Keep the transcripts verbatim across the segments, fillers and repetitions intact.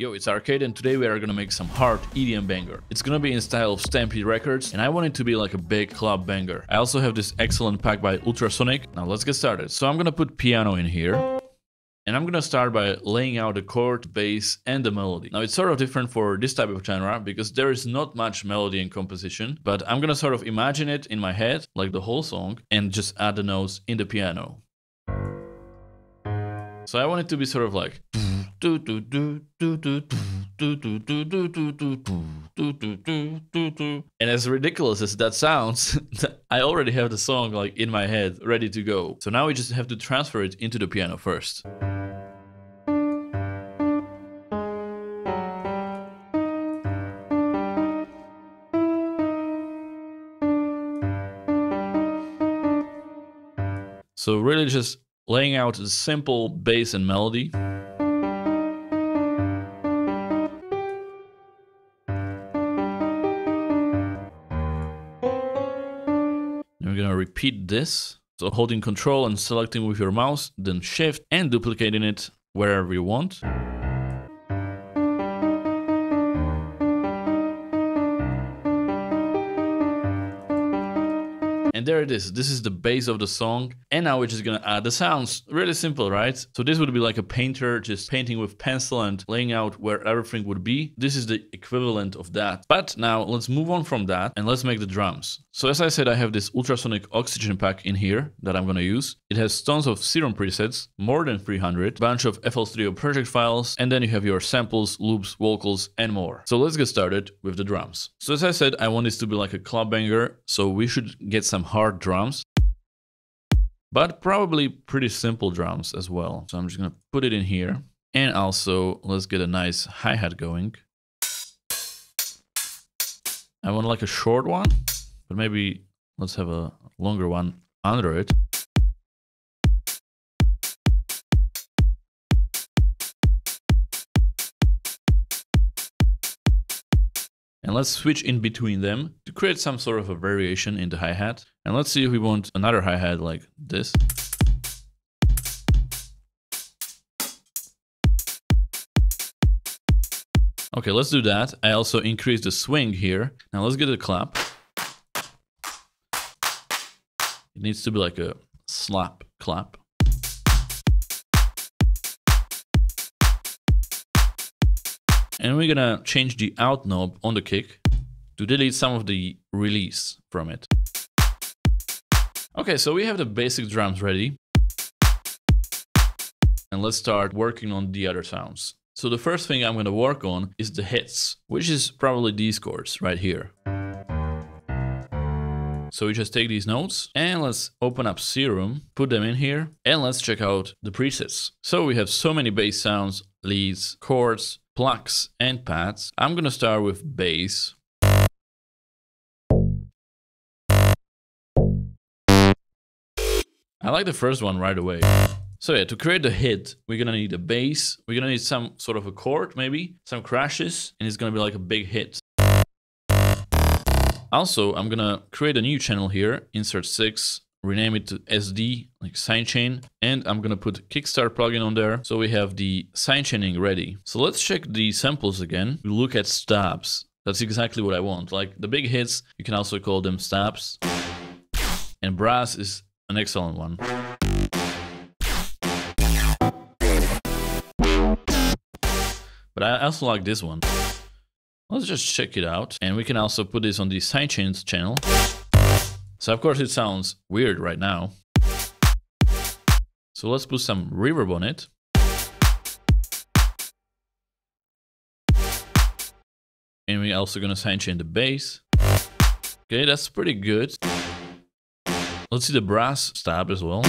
Yo, it's Arcade, and today we are gonna make some hard E D M banger. It's gonna be in style of S T M P D records, and I want it to be like a big club banger. I also have this excellent pack by Ultrasonic. Now let's get started. So I'm gonna put piano in here, and I'm gonna start by laying out the chord, bass, and the melody. Now it's sort of different for this type of genre, because there is not much melody in composition, but I'm gonna sort of imagine it in my head, like the whole song, and just add the notes in the piano. So I want it to be sort of like... And as ridiculous as that sounds, I already have the song like in my head, ready to go. So now we just have to transfer it into the piano first. So really just laying out a simple bass and melody. Repeat this, so holding control and selecting with your mouse, then shift and duplicating it wherever you want. And there it is, this is the base of the song, and now we're just gonna add the sounds. Really simple, right? So this would be like a painter just painting with pencil and laying out where everything would be. This is the equivalent of that. But now let's move on from that and let's make the drums. So as I said, I have this Ultrasonic Oxygen pack in here that I'm gonna use. It has tons of Serum presets, more than three hundred, bunch of F L Studio project files, and then you have your samples, loops, vocals, and more. So let's get started with the drums. So as I said, I want this to be like a club banger, so we should get some hard drums, but probably pretty simple drums as well. So I'm just gonna put it in here, and also let's get a nice hi-hat going. I want like a short one, but maybe let's have a longer one under it. And let's switch in between them to create some sort of a variation in the hi-hat. And let's see if we want another hi-hat like this. Okay, let's do that. I also increased the swing here. Now let's get a clap. It needs to be like a slap clap. And we're gonna change the out knob on the kick to delete some of the release from it. Okay, so we have the basic drums ready. And let's start working on the other sounds. So the first thing I'm gonna work on is the hits, which is probably these chords right here. So we just take these notes and let's open up Serum, put them in here, and let's check out the presets. So we have so many bass sounds, leads, chords, plucks, and pads. I'm gonna start with bass. I like the first one right away. So yeah, to create the hit, we're gonna need a bass, we're gonna need some sort of a chord maybe, some crashes, and it's gonna be like a big hit. Also, I'm gonna create a new channel here, insert six, rename it to S D, like sidechain, and I'm gonna put Kickstart plugin on there, so we have the sidechaining ready. So let's check the samples again. We look at stabs. That's exactly what I want. Like the big hits, you can also call them stabs. And brass is an excellent one. But I also like this one. Let's just check it out, and we can also put this on the sidechains channel. So of course it sounds weird right now. So let's put some reverb on it. And we're also gonna sidechain the bass. Okay, that's pretty good. Let's see the brass stab as well.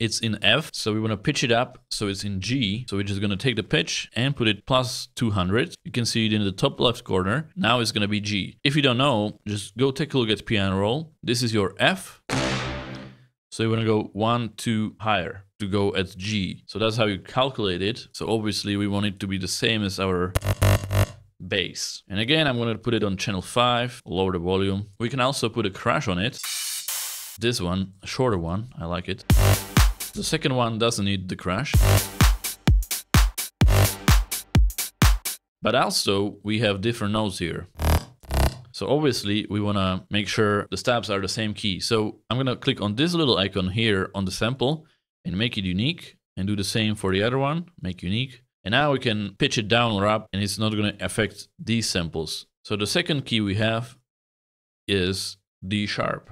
It's in F, so we want to pitch it up, so it's in G. So we're just going to take the pitch and put it plus two hundred. You can see it in the top left corner. Now it's going to be G. If you don't know, just go take a look at piano roll. This is your F. So you want to go one, two higher to go at G. So that's how you calculate it. So obviously we want it to be the same as our bass. And again, I'm going to put it on channel five, lower the volume. We can also put a crash on it. This one, a shorter one, I like it. The second one doesn't need the crash. But also we have different notes here. So obviously we want to make sure the stabs are the same key. So I'm going to click on this little icon here on the sample and make it unique, and do the same for the other one, make unique. And now we can pitch it down or up and it's not going to affect these samples. So the second key we have is D sharp.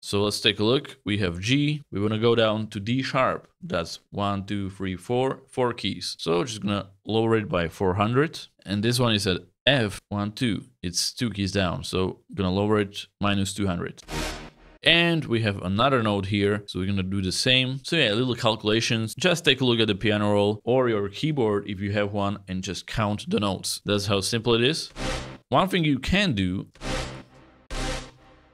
So let's take a look. We have G. We want to go down to D sharp. That's one, two, three, four, four keys. So just going to lower it by four hundred. And this one is at F, one, two. It's two keys down. So going to lower it minus two hundred. And we have another note here. So we're going to do the same. So yeah, little calculations. Just take a look at the piano roll or your keyboard if you have one and just count the notes. That's how simple it is. One thing you can do.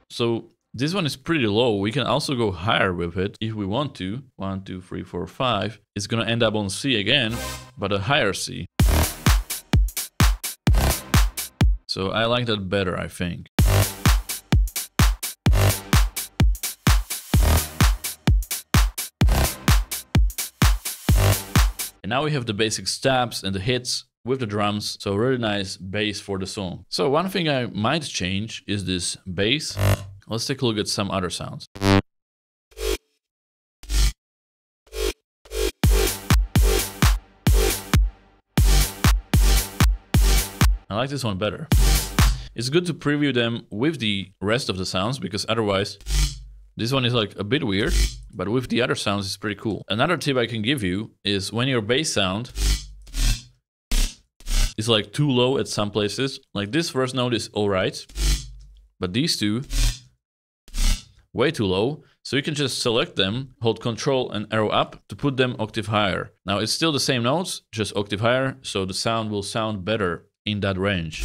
So this one is pretty low. We can also go higher with it if we want to. One, two, three, four, five. It's going to end up on C again, but a higher C. So I like that better, I think. And now we have the basic stabs and the hits with the drums, so really nice bass for the song. So one thing I might change is this bass. Let's take a look at some other sounds. I like this one better. It's good to preview them with the rest of the sounds because otherwise this one is like a bit weird, but with the other sounds it's pretty cool. Another tip I can give you is when your bass sound is like too low at some places, like this first note is alright, but these two, way too low. So you can just select them, hold control and arrow up to put them octave higher. Now it's still the same notes, just octave higher, so the sound will sound better in that range.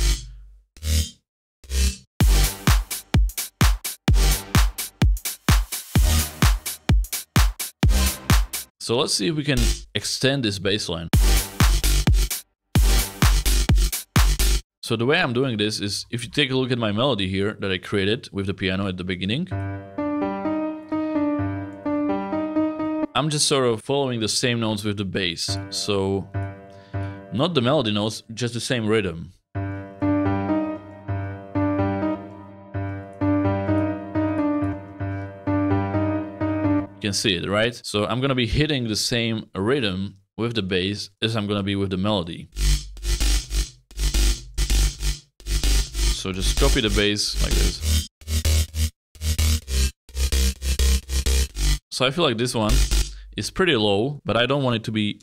So let's see if we can extend this bass line. So the way I'm doing this is, if you take a look at my melody here that I created with the piano at the beginning, I'm just sort of following the same notes with the bass. So not the melody notes, just the same rhythm. You can see it, right? So I'm gonna be hitting the same rhythm with the bass as I'm gonna be with the melody. So just copy the bass like this. So I feel like this one is pretty low, but I don't want it to be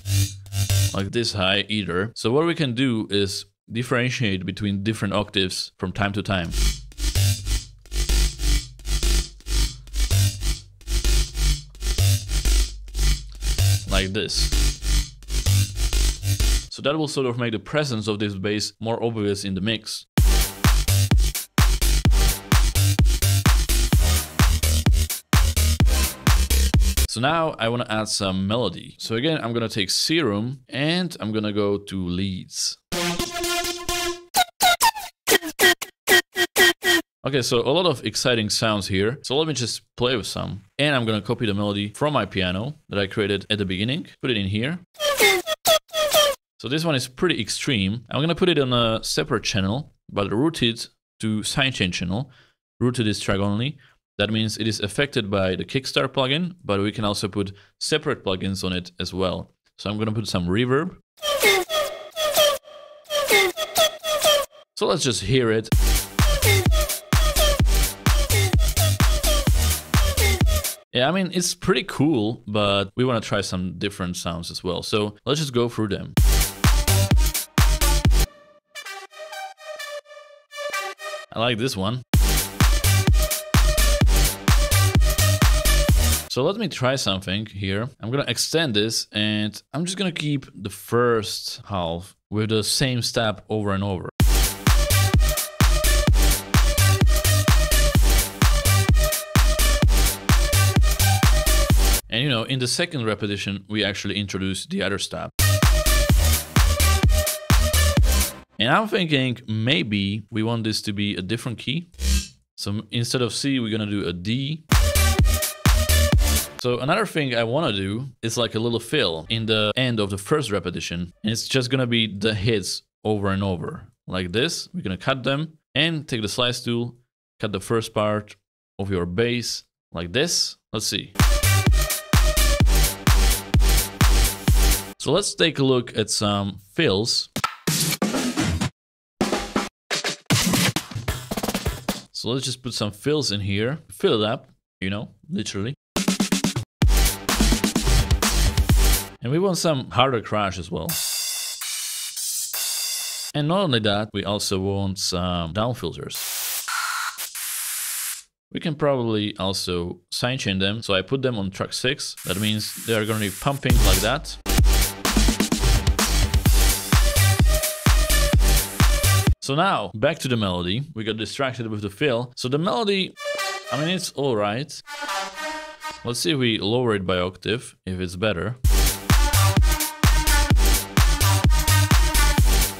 like this high either. So what we can do is differentiate between different octaves from time to time. Like this. So that will sort of make the presence of this bass more obvious in the mix. So now I want to add some melody. So again, I'm going to take Serum and I'm going to go to leads. Okay, so a lot of exciting sounds here. So let me just play with some. And I'm going to copy the melody from my piano that I created at the beginning. Put it in here. So this one is pretty extreme. I'm going to put it on a separate channel, but route it to sidechain channel. Route to this track only. That means it is affected by the Kickstart plugin, but we can also put separate plugins on it as well. So I'm going to put some reverb. So let's just hear it. Yeah, I mean, it's pretty cool, but we want to try some different sounds as well. So let's just go through them. I like this one. So let me try something here. I'm going to extend this and I'm just going to keep the first half with the same stab over and over. And you know, in the second repetition, we actually introduce the other stab. And I'm thinking maybe we want this to be a different key. So instead of C, we're going to do a D. So another thing I want to do is like a little fill in the end of the first repetition, and it's just going to be the hits over and over like this. We're going to cut them and take the slice tool, cut the first part of your bass like this. Let's see. So let's take a look at some fills. So let's just put some fills in here, fill it up, you know, literally. And we want some harder crash as well. And not only that, we also want some down filters. We can probably also sidechain them. So I put them on track six. That means they are going to be pumping like that. So now, back to the melody. We got distracted with the fill. So the melody, I mean, it's all right. Let's see if we lower it by octave, if it's better.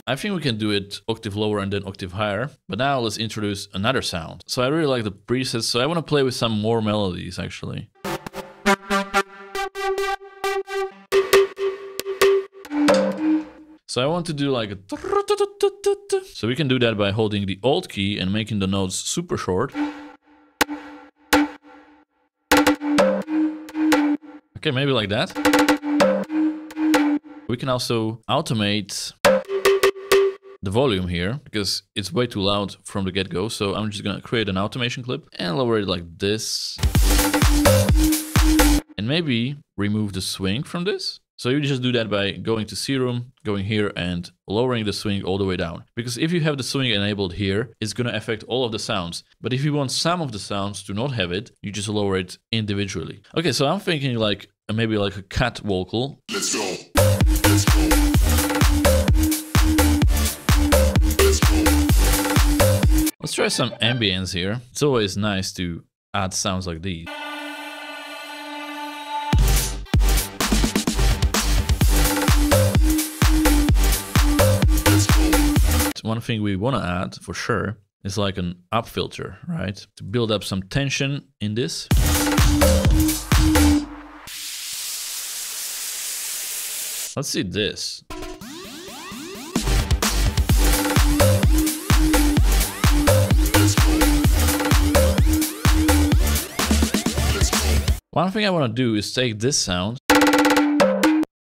I think we can do it octave lower and then octave higher. But now let's introduce another sound. So I really like the presets, so I want to play with some more melodies, actually. So I want to do like a... So we can do that by holding the Alt key and making the notes super short. Okay, maybe like that. We can also automate the volume here, because it's way too loud from the get-go, so I'm just gonna create an automation clip and lower it like this. And maybe remove the swing from this. So you just do that by going to Serum, going here and lowering the swing all the way down. Because if you have the swing enabled here, it's going to affect all of the sounds. But if you want some of the sounds to not have it, you just lower it individually. Okay, so I'm thinking like maybe like a cat vocal. Let's go. Let's go. Let's go. Let's try some ambience here. It's always nice to add sounds like these. One thing we want to add for sure is like an up filter, right? To build up some tension in this. Let's see this. One thing I want to do is take this sound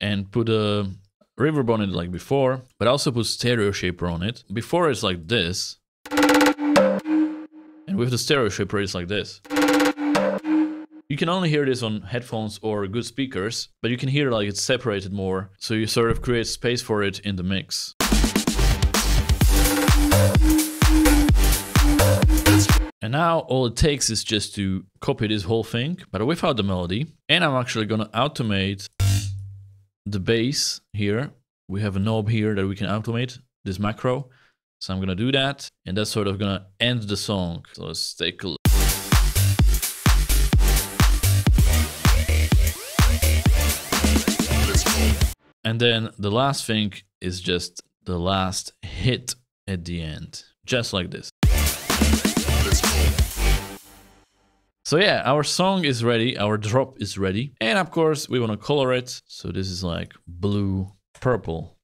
and put a reverb on it like before, but also put stereo shaper on it. Before it's like this, and with the stereo shaper it's like this. You can only hear this on headphones or good speakers, but you can hear like it's separated more, so you sort of create space for it in the mix. And now all it takes is just to copy this whole thing, but without the melody, and I'm actually gonna automate the bass here. We have a knob here that we can automate, this macro. So I'm going to do that, and that's sort of going to end the song. So let's take a look. And then the last thing is just the last hit at the end, just like this. So yeah, our song is ready, our drop is ready, and of course we want to color it. So this is like blue, purple.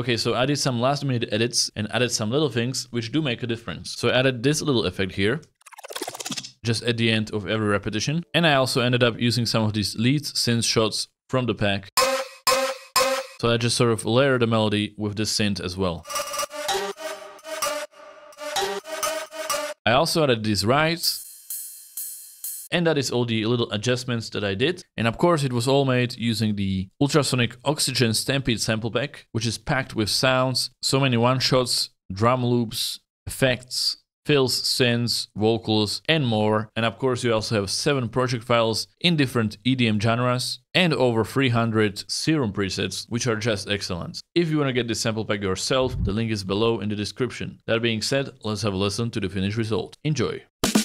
Okay, so I did some last minute edits and added some little things which do make a difference. So I added this little effect here, just at the end of every repetition. And I also ended up using some of these lead synth shots from the pack. So I just sort of layer the melody with this synth as well. I also added these rides, and that is all the little adjustments that I did. And of course it was all made using the Ultrasonic Oxygen Stampede sample pack, which is packed with sounds, so many one-shots, drum loops, effects, fills, synths, vocals, and more. And of course you also have seven project files in different E D M genres and over three hundred Serum presets, which are just excellent. If you want to get this sample pack yourself, the link is below in the description. That being said, let's have a listen to the finished result. Enjoy! Let's go.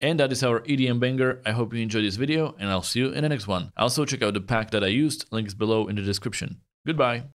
And that is our E D M banger. I hope you enjoyed this video and I'll see you in the next one. Also check out the pack that I used, links below in the description. Goodbye.